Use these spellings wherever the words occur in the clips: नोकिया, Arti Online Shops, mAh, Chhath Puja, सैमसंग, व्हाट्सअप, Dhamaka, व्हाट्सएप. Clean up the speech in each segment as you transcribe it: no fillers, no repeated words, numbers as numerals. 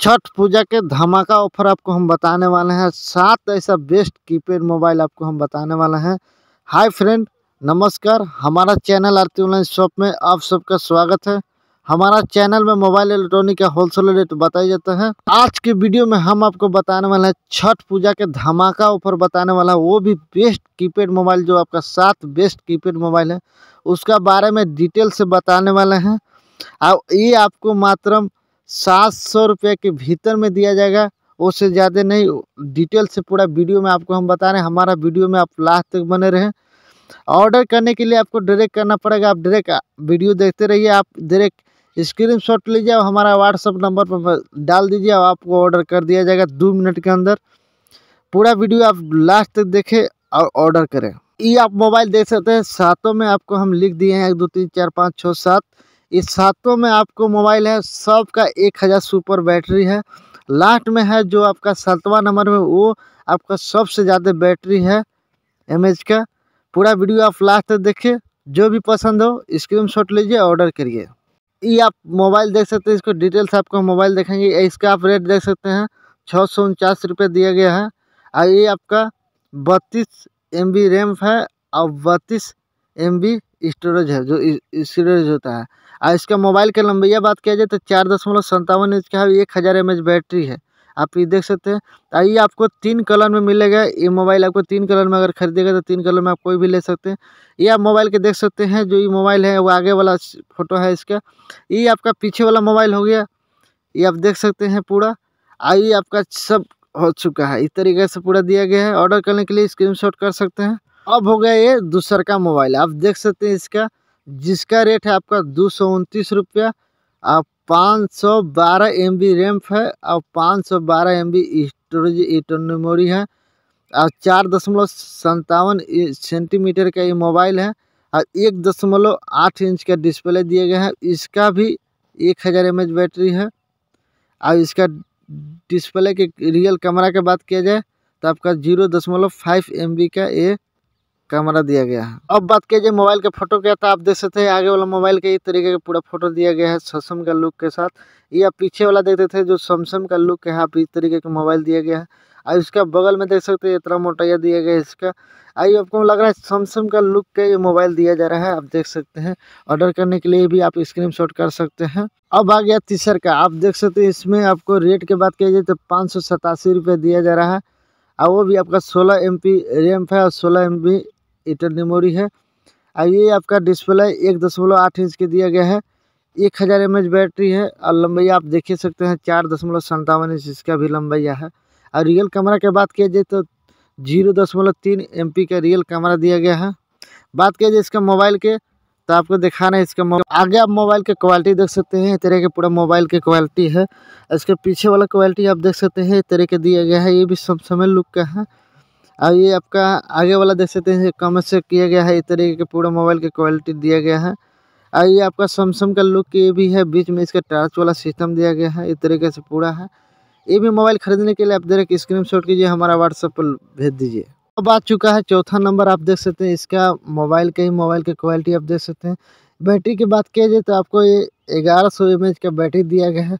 छठ पूजा के धमाका ऑफर आपको हम बताने वाले हैं। 7 ऐसा बेस्ट कीपैड मोबाइल आपको हम बताने वाले हैं। हाय फ्रेंड, नमस्कार। हमारा चैनल आरती ऑनलाइन शॉप में आप सबका स्वागत है। हमारा चैनल में मोबाइल इलेक्ट्रॉनिक का होलसेल रेट बताया जाता है। आज के वीडियो में हम आपको बताने वाले हैं छठ पूजा के धमाका ऑफर बताने वाला है, वो भी बेस्ट कीपैड मोबाइल। जो आपका 7 बेस्ट कीपैड मोबाइल है उसका बारे में डिटेल से बताने वाले हैं। और ये आपको मात्र 700 रुपये के भीतर में दिया जाएगा, उससे ज़्यादा नहीं। डिटेल से पूरा वीडियो में आपको हम बता रहे हैं। हमारा वीडियो में आप लास्ट तक बने रहें। ऑर्डर करने के लिए आपको डायरेक्ट करना पड़ेगा। आप डायरेक्ट वीडियो देखते रहिए, आप डायरेक्ट स्क्रीनशॉट लीजिए और हमारा व्हाट्सअप नंबर पर डाल दीजिए और आपको ऑर्डर कर दिया जाएगा 2 मिनट के अंदर। पूरा वीडियो आप लास्ट तक देखें और ऑर्डर करें। ये आप मोबाइल देख सकते हैं। 7 में आपको हम लिख दिए हैं 1 2 3 4 5 6 7। इस 7 में आपको मोबाइल है। सबका 1000 सुपर बैटरी है। लास्ट में है जो आपका 7वां नंबर में, वो आपका सबसे ज़्यादा बैटरी है एमएच का। पूरा वीडियो आप लास्ट तक देखिए। जो भी पसंद हो स्क्रीनशॉट लीजिए, ऑर्डर करिए। ये आप मोबाइल देख सकते हैं, इसको डिटेल से आपको मोबाइल देखेंगे। इसका आप रेट देख सकते हैं, 649 रुपये दिया गया है। और ये आपका 32 MB रैम है और 32 MB स्टोरेज है, जो स्टोरेज होता है। और इसका मोबाइल का लंबैया बात किया जाए तो 4.57 इंच का है। 1000 mAh बैटरी है, आप ये देख सकते हैं। और ये आपको 3 कलर में मिलेगा। ये मोबाइल आपको 3 कलर में अगर खरीदेगा तो 3 कलर में आप कोई भी ले सकते हैं। ये आप मोबाइल के देख सकते हैं। जो ये मोबाइल है वो आगे वाला फोटो है इसका। ये आपका पीछे वाला मोबाइल हो गया, ये आप देख सकते हैं पूरा। और ये आपका सब हो चुका है। इस तरीके से पूरा दिया गया है। ऑर्डर करने के लिए स्क्रीनशॉट कर सकते हैं। अब हो गया ये दूसरा का मोबाइल, आप देख सकते हैं इसका, जिसका रेट है आपका 229 रुपया। आप 512 MB रैम है और 512 MB स्टोरेज मेमोरी है। और 4.57 सेंटीमीटर का ये मोबाइल है और 1.8 इंच का डिस्प्ले दिया गया है। इसका भी 1000 mAh बैटरी है। और इसका डिस्प्ले के रियल कैमरा की बात किया जाए तो आपका 0.5 MB का ये कैमरा दिया गया है। अब बात किया जाए मोबाइल का फोटो क्या था, आप देख सकते हैं। आगे वाला मोबाइल का इस तरीके का पूरा फोटो दिया गया है सैमसंग का लुक के साथ। ये आप पीछे वाला देखते थे जो सैमसंग का लुक है, आप इस तरीके का मोबाइल दिया गया है। और इसका बगल में देख सकते हैं इतना मोटाया दिया गया है इसका। आई आपको लग रहा है सैमसंग का लुक का ये मोबाइल दिया जा रहा है, आप देख सकते हैं। ऑर्डर करने के लिए भी आप स्क्रीनशॉट कर सकते हैं। अब आ गया तीसरा का, आप देख सकते हैं। इसमें आपको रेट की बात किया जाए तो 587 रुपये दिया जा रहा है। और वो भी आपका 16 MB रैम है और 16 MB इंटरनल मेमोरी है। और ये आपका डिस्प्ले 1.8 इंच के दिया गया है। 1000 mAh बैटरी है। और लंबाई आप देख सकते हैं 4.57 इंच इसका भी लंबाई है। और रियल कैमरा की बात किया जाए तो 0.3 MP का रियल कैमरा दिया गया है। बात किया जाए इसका मोबाइल के तो आपको दिखाना है इसका मोबाइल। आगे आप मोबाइल के क्वालिटी देख सकते हैं, इस तरह के पूरा मोबाइल की क्वालिटी है। इसके पीछे वाला क्वालिटी आप देख सकते हैं, इस तरह के दिया गया है। ये भी सैमसंग लुक का है। और ये आपका आगे वाला देख सकते हैं, कम से किया गया है। इस तरीके के पूरा मोबाइल की क्वालिटी दिया गया है। और ये आपका सैमसंग का लुक ये भी है। बीच में इसका टच वाला सिस्टम दिया गया है। इस तरीके से पूरा है। ये भी मोबाइल खरीदने के लिए आप डायरेक्ट स्क्रीनशॉट कीजिए, हमारा व्हाट्सएप पर भेज दीजिए। अब आ चुका है चौथा नंबर, आप देख सकते हैं। इसका मोबाइल का ही मोबाइल की क्वालिटी आप देख सकते हैं। बैटरी की बात किया जाए तो आपको ये 1100 mAh का बैटरी दिया गया है।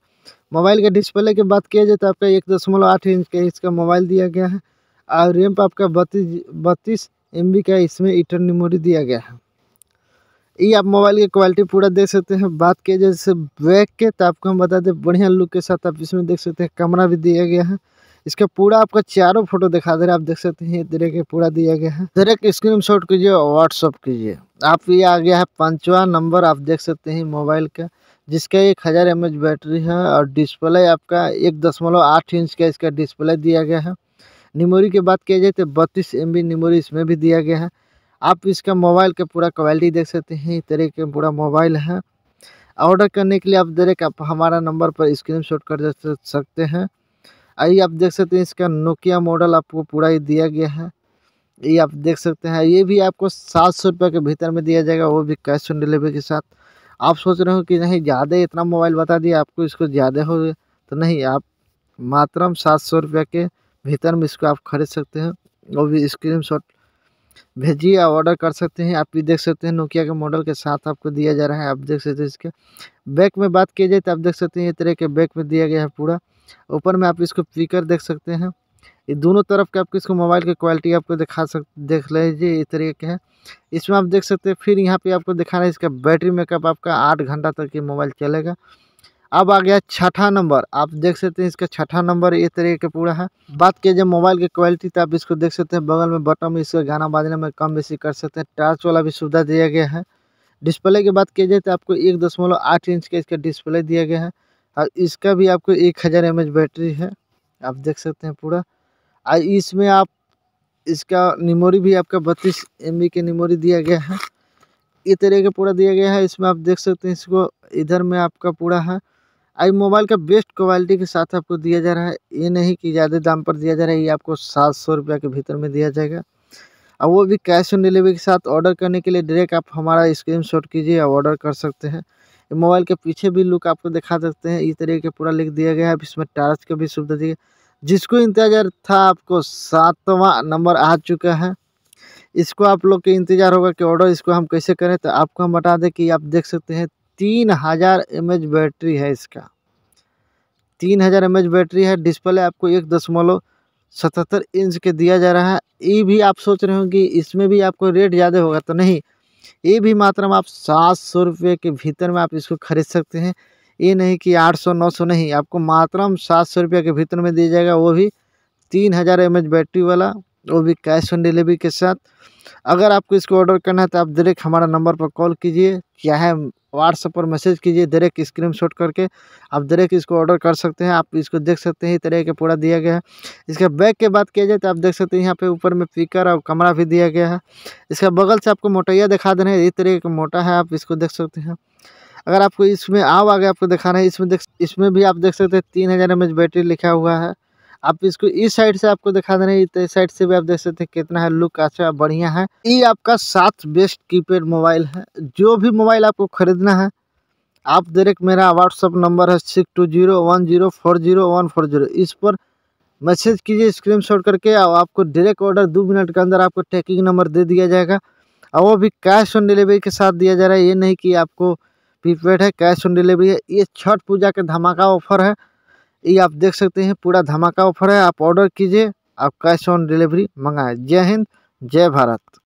मोबाइल के डिस्प्ले की बात किया जाए तो आपका 1.8 इंच का इसका मोबाइल दिया गया है। और रैम पर आपका 32 MB का इसमें इंटरनल मेमोरी दिया गया है। ये आप मोबाइल की क्वालिटी पूरा देख सकते हैं। बात किया जाए जैसे बैक के तो आपको हम बता दें, बढ़िया लुक के साथ आप इसमें देख सकते हैं। कैमरा भी दिया गया है। इसका पूरा आपका चारों फोटो दिखा दे रहे हैं, आप देख सकते हैं। इधर के पूरा दिया गया है। डायरेक्ट स्क्रीनशॉट कीजिए और व्हाट्सअप कीजिए। आप ये आ गया है 5वां नंबर, आप देख सकते हैं मोबाइल का, जिसका 1000 mAh बैटरी है। और डिस्प्ले आपका 1.8 इंच का इसका डिस्प्ले दिया गया है। मेमोरी की बात किया जाए तो 32 MB मेमोरी इसमें भी दिया गया है। आप इसका मोबाइल का पूरा क्वालिटी देख सकते हैं। इस तरह का पूरा मोबाइल है। ऑर्डर करने के लिए आप डायरेक्ट हमारा नंबर पर स्क्रीनशॉट कर सकते हैं। आइए आप देख सकते हैं इसका नोकिया मॉडल आपको पूरा ही दिया गया है। ये आप देख सकते हैं। ये भी आपको 700 रुपये के भीतर में दिया जाएगा, वो भी कैश ऑन डिलीवरी के साथ। आप सोच रहे हो कि नहीं ज़्यादा इतना मोबाइल बता दिया आपको, इसको ज़्यादा हो गया तो नहीं, आप मात्र 700 रुपये के भीतर में इसको आप खरीद सकते हैं। वो भी स्क्रीनशॉट भेजिए और ऑर्डर कर सकते हैं। आप भी देख सकते हैं नोकिया के मॉडल के साथ आपको दिया जा रहा है। आप देख सकते हैं इसके बैक में बात की जाए तो आप देख सकते हैं इस तरह के बैक में दिया गया है पूरा। ऊपर में आप इसको स्पीकर देख सकते हैं। ये दोनों तरफ के आपको इसको मोबाइल की क्वालिटी आपको देख लीजिए, इस तरीके है। इसमें आप देख सकते हैं। फिर यहाँ पे आपको दिखा रहा है इसका बैटरी बैकअप आपका 8 घंटा तक ये मोबाइल चलेगा। अब आ गया छठा नंबर, आप देख सकते हैं इसका छठा नंबर ये तरीके का पूरा है। बात किया जब मोबाइल की क्वालिटी तो आप इसको देख सकते हैं, बगल में बटन में इसका गाना बाजना में कम बेसी कर सकते हैं। टच वाला भी सुविधा दिया गया है। डिस्प्ले की बात की जाए तो आपको 1.8 इंच का इसका डिस्प्ले दिया गया है और इसका भी आपको 1000 mAh बैटरी है, आप देख सकते हैं पूरा। और इसमें आप इसका मेमोरी भी आपका 32 MB की मेमोरी दिया गया है, ये तरह का पूरा दिया गया है। इसमें आप देख सकते हैं इसको इधर में आपका पूरा है। आई मोबाइल का बेस्ट क्वालिटी के साथ आपको दिया जा रहा है, ये नहीं कि ज़्यादा दाम पर दिया जा रहा है। ये आपको 700 रुपया के भीतर में दिया जाएगा और वो भी कैश ऑन डिलीवरी के साथ। ऑर्डर करने के लिए डायरेक्ट आप हमारा स्क्रीनशॉट कीजिए और ऑर्डर कर सकते हैं। मोबाइल के पीछे भी लुक आपको दिखा सकते हैं, इस तरीके का पूरा लिख दिया गया है। इसमें टच का भी सुविधा दी है। जिसको इंतज़ार था आपको 7वां नंबर आ चुका है। इसको आप लोग के इंतज़ार होगा कि ऑर्डर इसको हम कैसे करें, तो आपको हम बता दें कि आप देख सकते हैं 3000 mAh बैटरी है इसका, 3000 mAh बैटरी है। डिस्प्ले आपको 1.77 इंच के दिया जा रहा है। ये भी आप सोच रहे होंगे इसमें भी आपको रेट ज़्यादा होगा, तो नहीं, ये भी मात्र में आप 700 रुपये के भीतर में आप इसको खरीद सकते हैं। ये नहीं कि 800 900, नहीं, आपको मात्र हम 700 रुपये के भीतर में दिया जाएगा, वो भी 3000 mAh बैटरी वाला, वो भी कैश ऑन डिलीवरी के साथ। अगर आपको इसको ऑर्डर करना है तो आप डायरेक्ट हमारा नंबर पर कॉल कीजिए, चाहे व्हाट्सएप पर मैसेज कीजिए, डायरेक्ट स्क्रीनशॉट करके आप डायरेक्ट इसको ऑर्डर कर सकते हैं। आप इसको देख सकते हैं, इस तरह के पूरा दिया गया है। इसका बैग की बात किया जाए तो आप देख सकते हैं यहाँ पे ऊपर में स्पीकर और कैमरा भी दिया गया है। इसका बगल से आपको मोटाइया दिखा दे रहे हैं, इस तरह का मोटा है, आप इसको देख सकते हैं। अगर आपको इसमें आओ आगे आपको दिखाना है, इसमें भी आप देख सकते हैं 3000 mAh बैटरी लिखा हुआ है। आप इसको इस साइड से आपको दिखा दे रहे हैं, इस साइड से भी आप देख सकते हैं कितना है, लुक अच्छा बढ़िया है। ये आपका 7 बेस्ट कीपैड मोबाइल है। जो भी मोबाइल आपको खरीदना है आप डायरेक्ट मेरा व्हाट्सअप नंबर है 6201040140, इस पर मैसेज कीजिए स्क्रीनशॉट करके और आपको डायरेक्ट ऑर्डर 2 मिनट के अंदर आपको ट्रैकिंग नंबर दे दिया जाएगा और वो भी कैश ऑन डिलीवरी के साथ दिया जा रहा है। ये नहीं कि आपको प्रीपेड है, कैश ऑन डिलीवरी है। ये छठ पूजा का धमाका ऑफर है, ये आप देख सकते हैं पूरा धमाका ऑफर है। आप ऑर्डर कीजिए, आप कैश ऑन डिलीवरी मंगाएं। जय हिंद, जय भारत।